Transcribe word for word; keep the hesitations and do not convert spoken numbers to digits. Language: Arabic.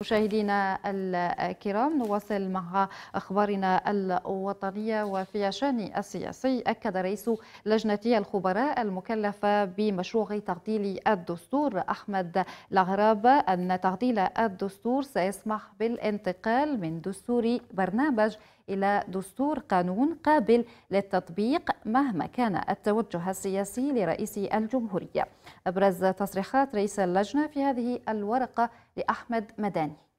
مشاهدينا الكرام، نواصل مع أخبارنا الوطنية. وفي الشأن السياسي، أكد رئيس لجنة الخبراء المكلفة بمشروع تعديل الدستور أحمد الغرابة أن تعديل الدستور سيسمح بالانتقال من دستور برنامج إلى دستور قانون قابل للتطبيق مهما كان التوجه السياسي لرئيس الجمهورية. أبرز تصريحات رئيس اللجنة في هذه الورقة لأحمد مداني.